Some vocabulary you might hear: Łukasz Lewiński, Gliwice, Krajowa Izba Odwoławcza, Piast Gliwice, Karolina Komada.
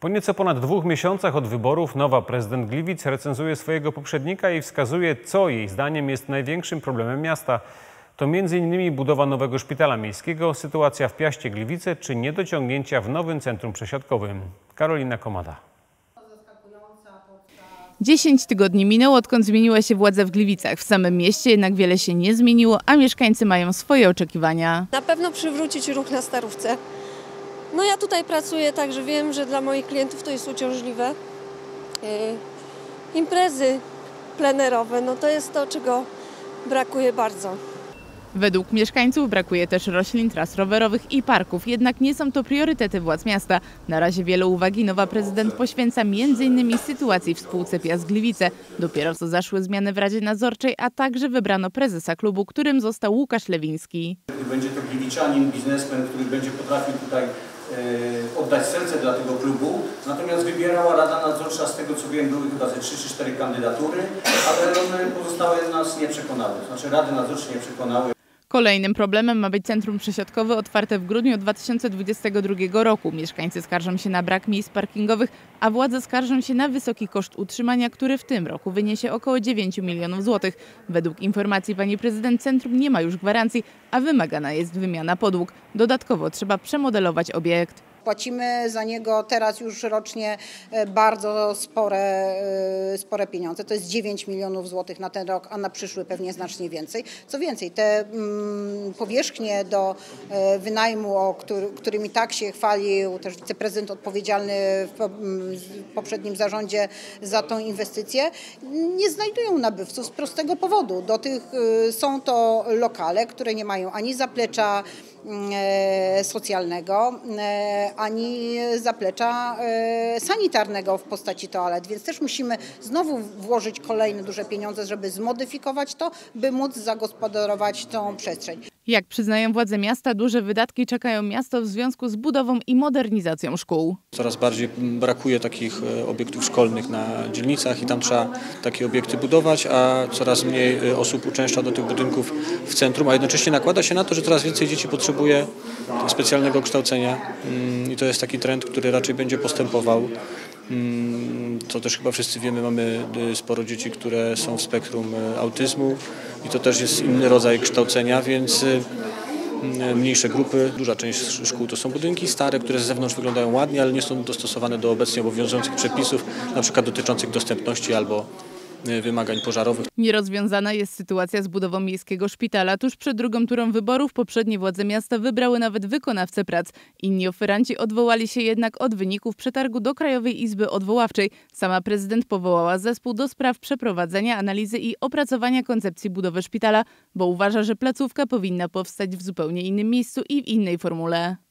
Po nieco ponad 2 miesiącach od wyborów nowa prezydent Gliwic recenzuje swojego poprzednika i wskazuje, co jej zdaniem jest największym problemem miasta. To m.in. budowa nowego szpitala miejskiego, sytuacja w Piaście Gliwice czy niedociągnięcia w nowym centrum przesiadkowym. Karolina Komada. 10 tygodni minęło, odkąd zmieniła się władza w Gliwicach. W samym mieście jednak wiele się nie zmieniło, a mieszkańcy mają swoje oczekiwania. Na pewno przywrócić ruch na Starówce. No ja tutaj pracuję, także wiem, że dla moich klientów to jest uciążliwe. Imprezy plenerowe, no to jest to, czego brakuje bardzo. Według mieszkańców brakuje też roślin, tras rowerowych i parków, jednak nie są to priorytety władz miasta. Na razie wiele uwagi nowa prezydent poświęca m.in. sytuacji w spółce Piast Gliwice. Dopiero co zaszły zmiany w Radzie Nadzorczej, a także wybrano prezesa klubu, którym został Łukasz Lewiński. Będzie to gliwiczanin, biznesmen, który będzie potrafił tutaj oddać serce dla tego klubu, natomiast wybierała Rada Nadzorcza, z tego co wiem, były chyba ze 3 czy 4 kandydatury, ale one pozostałe nas nie przekonały, znaczy Rady Nadzorcze nie przekonały. Kolejnym problemem ma być centrum przesiadkowe otwarte w grudniu 2022 roku. Mieszkańcy skarżą się na brak miejsc parkingowych, a władze skarżą się na wysoki koszt utrzymania, który w tym roku wyniesie około 9 milionów złotych. Według informacji pani prezydent centrum nie ma już gwarancji, a wymagana jest wymiana podłóg. Dodatkowo trzeba przemodelować obiekt. Płacimy za niego teraz już rocznie bardzo spore pieniądze. To jest 9 milionów złotych na ten rok, a na przyszły pewnie znacznie więcej. Co więcej, te powierzchnie do wynajmu, którymi tak się chwalił też wiceprezydent odpowiedzialny w poprzednim zarządzie za tą inwestycję, nie znajdują nabywców z prostego powodu. Są to lokale, które nie mają ani zaplecza socjalnego, ani zaplecza sanitarnego w postaci toalet, więc też musimy znowu włożyć kolejne duże pieniądze, żeby zmodyfikować to, by móc zagospodarować tą przestrzeń. Jak przyznają władze miasta, duże wydatki czekają miasto w związku z budową i modernizacją szkół. Coraz bardziej brakuje takich obiektów szkolnych na dzielnicach i tam trzeba takie obiekty budować, a coraz mniej osób uczęszcza do tych budynków w centrum, a jednocześnie nakłada się na to, że coraz więcej dzieci potrzebuje specjalnego kształcenia i to jest taki trend, który raczej będzie postępował. To też chyba wszyscy wiemy, mamy sporo dzieci, które są w spektrum autyzmu i to też jest inny rodzaj kształcenia, więc mniejsze grupy, duża część szkół to są budynki stare, które z zewnątrz wyglądają ładnie, ale nie są dostosowane do obecnie obowiązujących przepisów, na przykład dotyczących dostępności albo wymagań pożarowych. Nierozwiązana jest sytuacja z budową miejskiego szpitala. Tuż przed drugą turą wyborów poprzednie władze miasta wybrały nawet wykonawcę prac. Inni oferanci odwołali się jednak od wyników przetargu do Krajowej Izby Odwoławczej. Sama prezydent powołała zespół do spraw przeprowadzenia analizy i opracowania koncepcji budowy szpitala, bo uważa, że placówka powinna powstać w zupełnie innym miejscu i w innej formule.